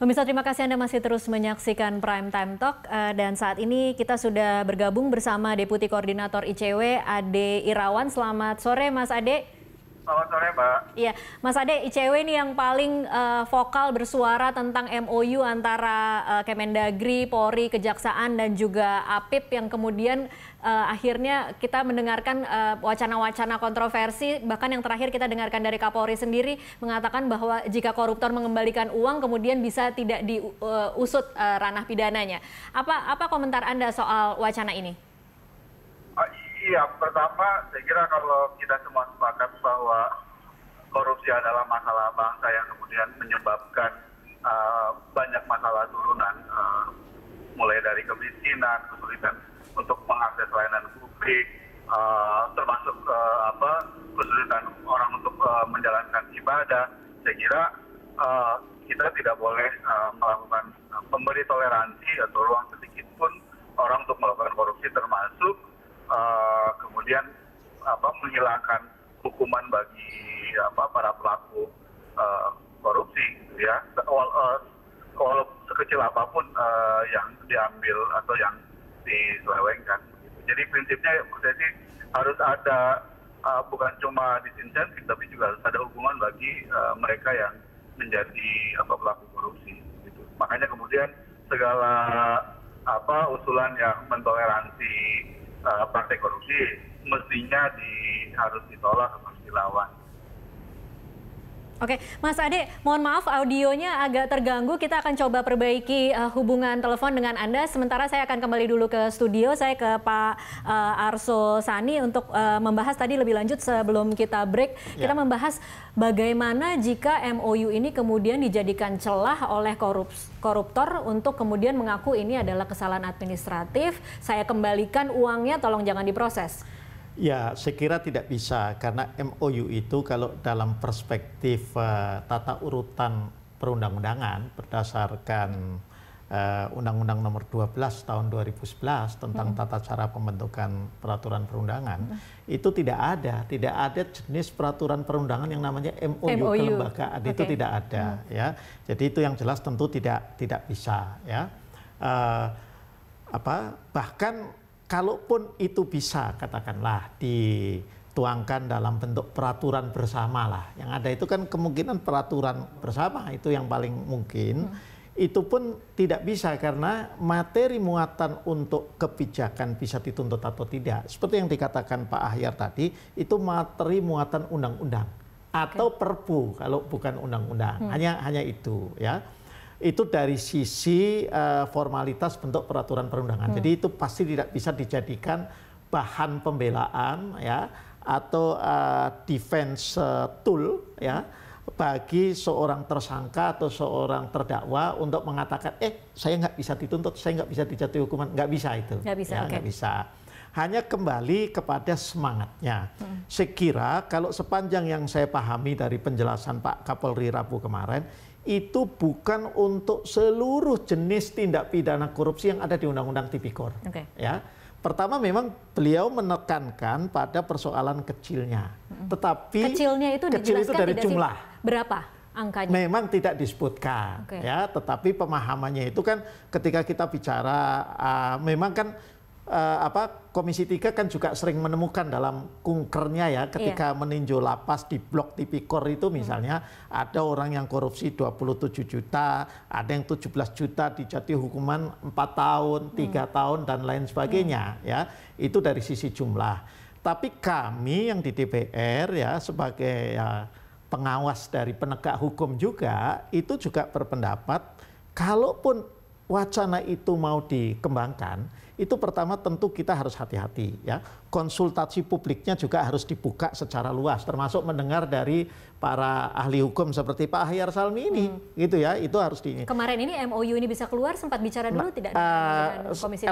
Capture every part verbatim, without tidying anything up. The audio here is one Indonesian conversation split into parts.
Pemirsa, terima kasih Anda masih terus menyaksikan Prime Time Talk, dan saat ini kita sudah bergabung bersama Deputi Koordinator I C W Ade Irawan. Selamat sore Mas Ade. Selamat sore Mbak. Iya, Mas Ade, I C W ini yang paling uh, vokal bersuara tentang M O U antara uh, Kemendagri, Polri, Kejaksaan dan juga A P I P yang kemudian uh, akhirnya kita mendengarkan wacana-wacana uh, kontroversi, bahkan yang terakhir kita dengarkan dari Kapolri sendiri mengatakan bahwa jika koruptor mengembalikan uang kemudian bisa tidak diusut uh, ranah pidananya. Apa apa komentar Anda soal wacana ini? Iya, pertama saya kira kalau kita semua sepakat bahwa korupsi adalah masalah bangsa yang kemudian menyebabkan uh, banyak masalah turunan, uh, mulai dari kemiskinan, kesulitan untuk mengakses layanan publik, uh, termasuk uh, apa kesulitan orang untuk uh, menjalankan ibadah. Saya kira uh, kita tidak boleh uh, melakukan uh, memberi toleransi atau ruang sedikit pun orang untuk melakukan korupsi, termasuk Uh, kemudian apa menghilangkan hukuman bagi apa para pelaku uh, korupsi, ya kalau uh, sekecil apapun uh, yang diambil atau yang diselewengkan. Jadi prinsipnya saya sih harus ada uh, bukan cuma disinsentif tapi juga harus ada hukuman bagi uh, mereka yang menjadi apa pelaku korupsi. Gitu. Makanya kemudian segala apa usulan yang mentoleransi Uh, praktek korupsi mestinya di, harus ditolak atau dilawan. Oke, Mas Ade, mohon maaf audionya agak terganggu. Kita akan coba perbaiki uh, hubungan telepon dengan Anda. Sementara saya akan kembali dulu ke studio, saya ke Pak uh, Arsul Sani untuk uh, membahas tadi lebih lanjut sebelum kita break. Ya. Kita membahas bagaimana jika M O U ini kemudian dijadikan celah oleh korups, koruptor untuk kemudian mengaku ini adalah kesalahan administratif, saya kembalikan uangnya, tolong jangan diproses. Ya, saya kira tidak bisa, karena M O U itu kalau dalam perspektif uh, tata urutan perundang-undangan berdasarkan Undang-Undang uh, nomor dua belas tahun dua ribu sebelas tentang hmm. tata cara pembentukan peraturan perundangan, hmm. itu tidak ada, tidak ada jenis peraturan perundangan yang namanya M O U, M O U. kelembagaan, okay. Itu tidak ada, hmm. ya. Jadi itu yang jelas tentu tidak tidak bisa, ya. Uh, apa bahkan kalaupun itu bisa, katakanlah, dituangkan dalam bentuk peraturan bersama lah. Yang ada itu kan kemungkinan peraturan bersama itu yang paling mungkin. Hmm. Itu pun tidak bisa karena materi muatan untuk kebijakan bisa dituntut atau tidak. Seperti yang dikatakan Pak Ahyar tadi, itu materi muatan undang-undang. Atau okay. perpu kalau bukan undang-undang. Hmm. Hanya, hanya itu, ya. Itu dari sisi uh, formalitas bentuk peraturan perundangan. Hmm. Jadi itu pasti tidak bisa dijadikan bahan pembelaan, ya, atau uh, defense uh, tool, ya, bagi seorang tersangka atau seorang terdakwa untuk mengatakan, eh saya nggak bisa dituntut, saya nggak bisa dijatuhi hukuman, nggak bisa itu. Nggak bisa, ya, okay. nggak bisa. Hanya kembali kepada semangatnya. Hmm. Sekira kalau sepanjang yang saya pahami dari penjelasan Pak Kapolri Rabu kemarin, itu bukan untuk seluruh jenis tindak pidana korupsi yang ada di Undang-Undang Tipikor. Okay. Ya. Pertama memang beliau menekankan pada persoalan kecilnya. Tetapi kecilnya itu kecil itu dari jumlah. Berapa angkanya? Memang tidak disebutkan. Okay. Ya, tetapi pemahamannya itu kan ketika kita bicara uh, memang kan Uh, apa Komisi tiga kan juga sering menemukan dalam kunkernya, ya, ketika yeah. meninjau lapas di blok Tipikor itu misalnya hmm. ada orang yang korupsi dua puluh tujuh juta, ada yang tujuh belas juta dijatuhi hukuman empat tahun, tiga hmm. tahun dan lain sebagainya, hmm. ya. Itu dari sisi jumlah. Tapi kami yang di D P R, ya, sebagai ya, pengawas dari penegak hukum juga itu juga berpendapat kalaupun wacana itu mau dikembangkan, itu pertama tentu kita harus hati-hati, ya. Konsultasi publiknya juga harus dibuka secara luas, termasuk mendengar dari para ahli hukum seperti Pak Ahyar Salmi ini, hmm. gitu ya. Itu harus di. Kemarin ini M O U ini bisa keluar, sempat bicara dulu nah, tidak uh, komisi.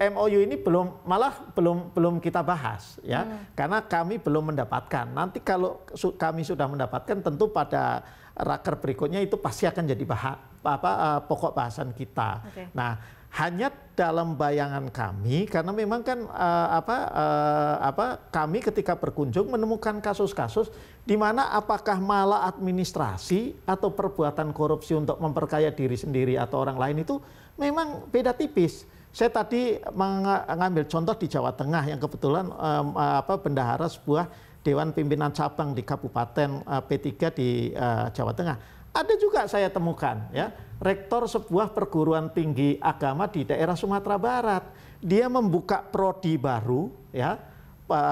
M O U ini belum, malah belum belum kita bahas, ya, hmm. karena kami belum mendapatkan. Nanti kalau su kami sudah mendapatkan, tentu pada raker berikutnya itu pasti akan jadi bahan apa uh, pokok bahasan kita. Okay. Nah, hanya dalam bayangan kami, karena memang kan uh, apa uh, apa kami ketika berkunjung menemukan kasus-kasus di mana apakah malah administrasi atau perbuatan korupsi untuk memperkaya diri sendiri atau orang lain itu memang beda tipis. Saya tadi mengambil contoh di Jawa Tengah yang kebetulan um, apa bendahara sebuah Dewan Pimpinan Cabang di Kabupaten uh, P tiga di uh, Jawa Tengah. Ada juga saya temukan ya, rektor sebuah perguruan tinggi agama di daerah Sumatera Barat. Dia membuka prodi baru ya,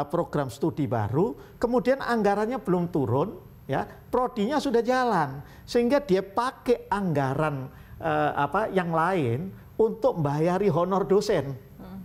program studi baru, kemudian anggarannya belum turun ya, prodinya sudah jalan. Sehingga dia pakai anggaran eh, apa yang lain untuk membayari honor dosen.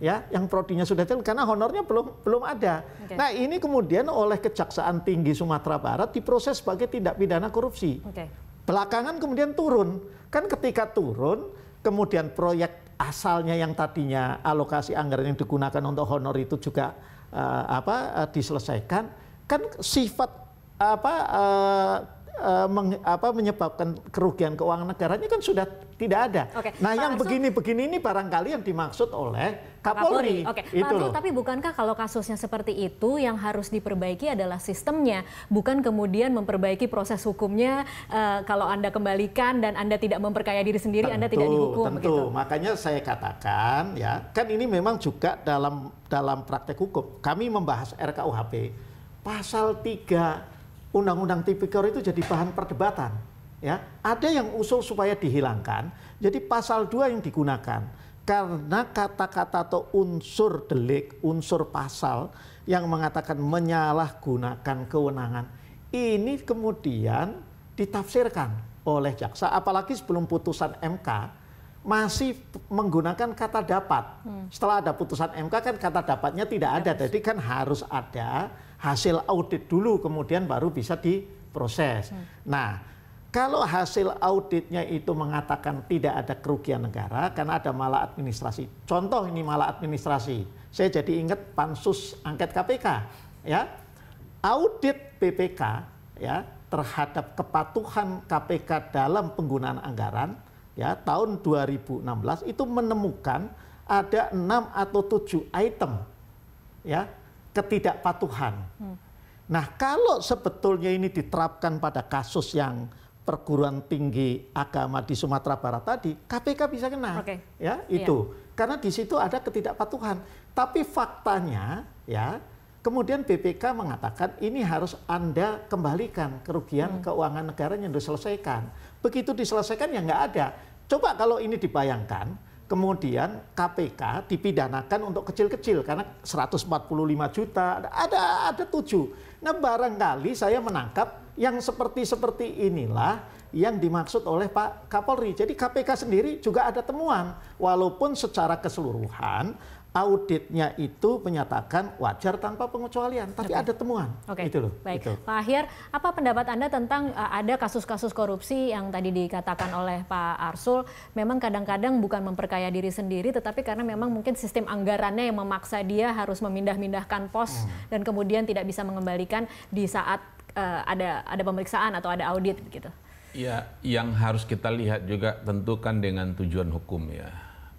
Ya, yang prodinya sudah jalan karena honornya belum belum ada. Okay. Nah, ini kemudian oleh Kejaksaan Tinggi Sumatera Barat diproses sebagai tindak pidana korupsi. Okay. Belakangan kemudian turun. Kan ketika turun, kemudian proyek asalnya yang tadinya alokasi anggaran yang digunakan untuk honor itu juga uh, apa uh, diselesaikan. Kan sifat apa, uh, uh, meng, apa menyebabkan kerugian keuangan negaranya kan sudah tidak ada. Oke. Nah, Pak yang begini-begini ini barangkali yang dimaksud oleh Kapolri. Oke. Itu Pak Arsul, tapi bukankah kalau kasusnya seperti itu yang harus diperbaiki adalah sistemnya, bukan kemudian memperbaiki proses hukumnya. E, kalau Anda kembalikan dan Anda tidak memperkaya diri sendiri, tentu, Anda tidak dihukum. Tentu, gitu. Makanya saya katakan ya, kan ini memang juga dalam dalam praktek hukum. Kami membahas R K U H P, pasal tiga Undang-Undang Tipikor itu jadi bahan perdebatan. Ya, ada yang usul supaya dihilangkan, jadi pasal dua yang digunakan. Karena kata-kata atau unsur delik, unsur pasal yang mengatakan menyalahgunakan kewenangan, ini kemudian ditafsirkan oleh jaksa. Apalagi sebelum putusan M K masih menggunakan kata dapat. Setelah ada putusan M K kan kata dapatnya tidak ada. Jadi kan harus ada hasil audit dulu kemudian baru bisa diproses. Nah, kalau hasil auditnya itu mengatakan tidak ada kerugian negara karena ada malah administrasi. Contoh ini malah administrasi. Saya jadi ingat pansus angket K P K, ya. Audit B P K ya terhadap kepatuhan K P K dalam penggunaan anggaran ya tahun dua ribu enam belas itu menemukan ada enam atau tujuh item ya ketidakpatuhan. Hmm. Nah, kalau sebetulnya ini diterapkan pada kasus yang perguruan tinggi agama di Sumatera Barat tadi, K P K bisa kena. Okay. Ya, itu. Iya. Karena di situ ada ketidakpatuhan. Tapi faktanya ya, kemudian B P K mengatakan ini harus Anda kembalikan kerugian hmm. keuangan negara yang diselesaikan. Begitu diselesaikan ya nggak ada. Coba kalau ini dibayangkan, kemudian K P K dipidanakan untuk kecil-kecil karena seratus empat puluh lima juta, ada ada tujuh. Nah, barangkali saya menangkap yang seperti-seperti inilah yang dimaksud oleh Pak Kapolri. Jadi K P K sendiri juga ada temuan. Walaupun secara keseluruhan auditnya itu menyatakan wajar tanpa pengecualian. Tapi okay. ada temuan. Oke. Okay. Itu loh. Baik. Itu. Pak Ahyar, apa pendapat Anda tentang uh, ada kasus-kasus korupsi yang tadi dikatakan oleh Pak Arsul. Memang kadang-kadang bukan memperkaya diri sendiri. Tetapi karena memang mungkin sistem anggarannya yang memaksa dia harus memindah-mindahkan pos. Hmm. Dan kemudian tidak bisa mengembalikan di saat Uh, ada ada pemeriksaan atau ada audit begitu. Ya, yang harus kita lihat juga tentukan dengan tujuan hukum ya.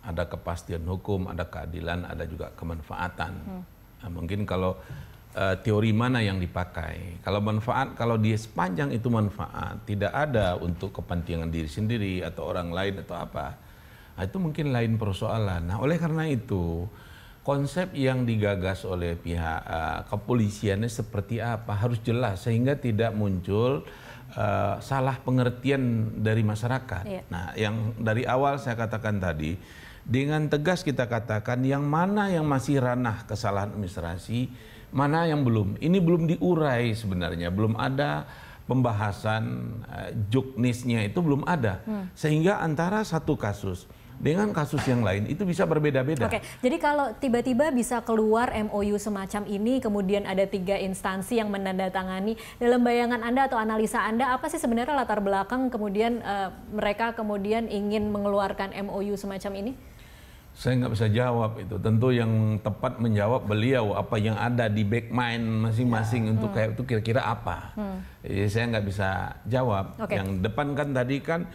Ada kepastian hukum, ada keadilan, ada juga kemanfaatan. Hmm. Nah, mungkin kalau uh, teori mana yang dipakai? Kalau manfaat, kalau dia sepanjang itu manfaat, tidak ada untuk kepentingan diri sendiri atau orang lain atau apa, nah, itu mungkin lain persoalan. Nah, oleh karena itu konsep yang digagas oleh pihak uh, kepolisiannya seperti apa harus jelas sehingga tidak muncul uh, salah pengertian dari masyarakat. Iya. Nah, yang dari awal saya katakan tadi, dengan tegas kita katakan yang mana yang masih ranah kesalahan administrasi, mana yang belum. Ini belum diurai sebenarnya, belum ada pembahasan uh, juknisnya itu belum ada. Hmm. Sehingga antara satu kasus dengan kasus yang lain itu bisa berbeda-beda. Oke, jadi kalau tiba-tiba bisa keluar M O U semacam ini, kemudian ada tiga instansi yang menandatangani, dalam bayangan Anda atau analisa Anda apa sih sebenarnya latar belakang kemudian uh, mereka kemudian ingin mengeluarkan M O U semacam ini? Saya nggak bisa jawab itu. Tentu yang tepat menjawab beliau apa yang ada di back mind masing-masing ya. Untuk hmm. kayak itu kira-kira apa? Hmm. Jadi saya nggak bisa jawab. Okay. Yang depan kan tadi kan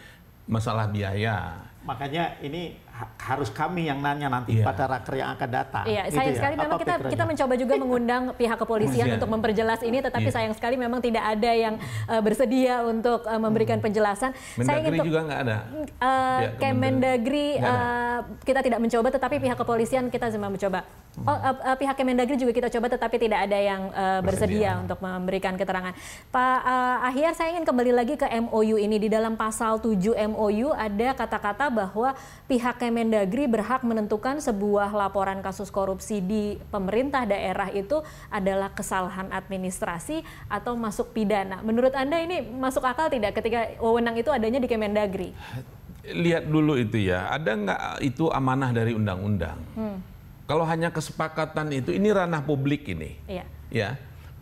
masalah biaya. Makanya ini ha harus kami yang nanya nanti yeah. pada raker yang akan datang. Iya, yeah, sayang gitu sekali ya. Memang kita, kita mencoba juga mengundang pihak kepolisian untuk memperjelas ini, tetapi yeah. sayang sekali memang tidak ada yang uh, bersedia untuk uh, memberikan penjelasan. Kemendagri juga nggak ada. Uh, ya, Kemendagri uh, kita tidak mencoba, tetapi pihak kepolisian kita semua mencoba. Oh, uh, uh, pihak Kemendagri juga kita coba, tetapi tidak ada yang uh, bersedia, bersedia untuk memberikan keterangan. Pak uh, Ahyar, saya ingin kembali lagi ke M O U ini. Di dalam pasal tujuh M O U ada kata-kata bahwa pihak Kemendagri berhak menentukan sebuah laporan kasus korupsi di pemerintah daerah itu adalah kesalahan administrasi atau masuk pidana. Menurut Anda ini masuk akal tidak ketika wewenang itu adanya di Kemendagri? Lihat dulu itu ya, ada nggak itu amanah dari undang-undang? Hmm. Kalau hanya kesepakatan itu, ini ranah publik ini. Iya. Ya,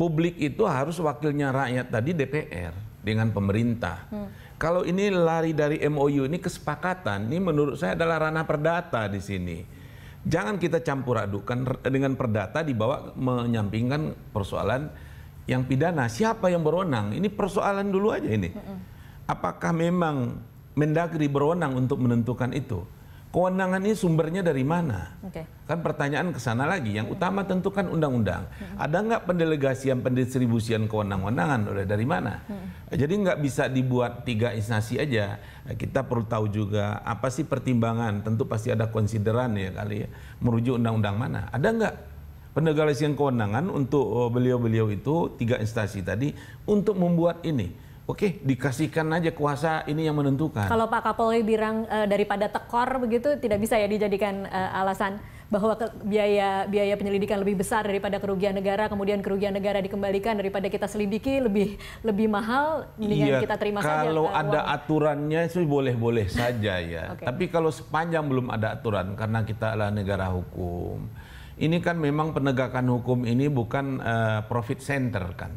publik itu harus wakilnya rakyat tadi D P R dengan pemerintah. Hmm. Kalau ini lari dari M O U, ini kesepakatan, ini menurut saya adalah ranah perdata di sini. Jangan kita campur adukan dengan perdata dibawa menyampingkan persoalan yang pidana. Siapa yang berwenang? Ini persoalan dulu aja ini. Apakah memang Mendagri berwenang untuk menentukan itu? Kewenangan ini sumbernya dari mana? Okay. Kan pertanyaan ke sana lagi. Yang utama tentukan undang-undang. Mm-hmm. Ada nggak pendelegasian, pendistribusian kewenangan-kewenangan oleh dari mana? Mm-hmm. Jadi nggak bisa dibuat tiga instansi aja. Kita perlu tahu juga apa sih pertimbangan. Tentu pasti ada konsideran ya kali ya. Merujuk undang-undang mana? Ada nggak pendelegasian kewenangan untuk beliau-beliau itu tiga instansi tadi untuk membuat ini? Oke, dikasihkan aja kuasa ini yang menentukan. Kalau Pak Kapolri bilang e, daripada tekor begitu, tidak bisa ya dijadikan e, alasan bahwa ke, biaya biaya penyelidikan lebih besar daripada kerugian negara, kemudian kerugian negara dikembalikan daripada kita selidiki lebih lebih mahal, mendingan iya, kita terima kalau saja. Kalau ada uang. Aturannya itu boleh-boleh saja ya. Okay. Tapi kalau sepanjang belum ada aturan, karena kita adalah negara hukum, ini kan memang penegakan hukum ini bukan uh, profit center kan.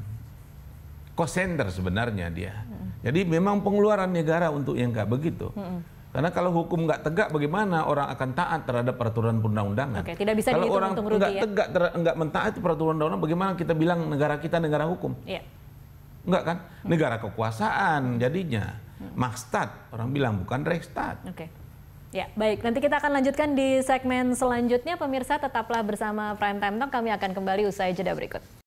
Cost center sebenarnya dia. Mm. Jadi memang pengeluaran negara untuk yang nggak begitu. Mm. Karena kalau hukum nggak tegak, bagaimana orang akan taat terhadap peraturan perundang-undangan? Oke, tidak bisa kalau orang nggak ya? tegak, nggak mentaati peraturan undang-undang, bagaimana kita bilang negara kita negara hukum? Yeah. Nggak kan? Mm. Negara kekuasaan jadinya. Mm. Makstat, orang bilang bukan Rechtsstaat. Oke. Okay. Ya, baik. Nanti kita akan lanjutkan di segmen selanjutnya. Pemirsa, tetaplah bersama Prime Time Talk. Kami akan kembali usai jeda berikut.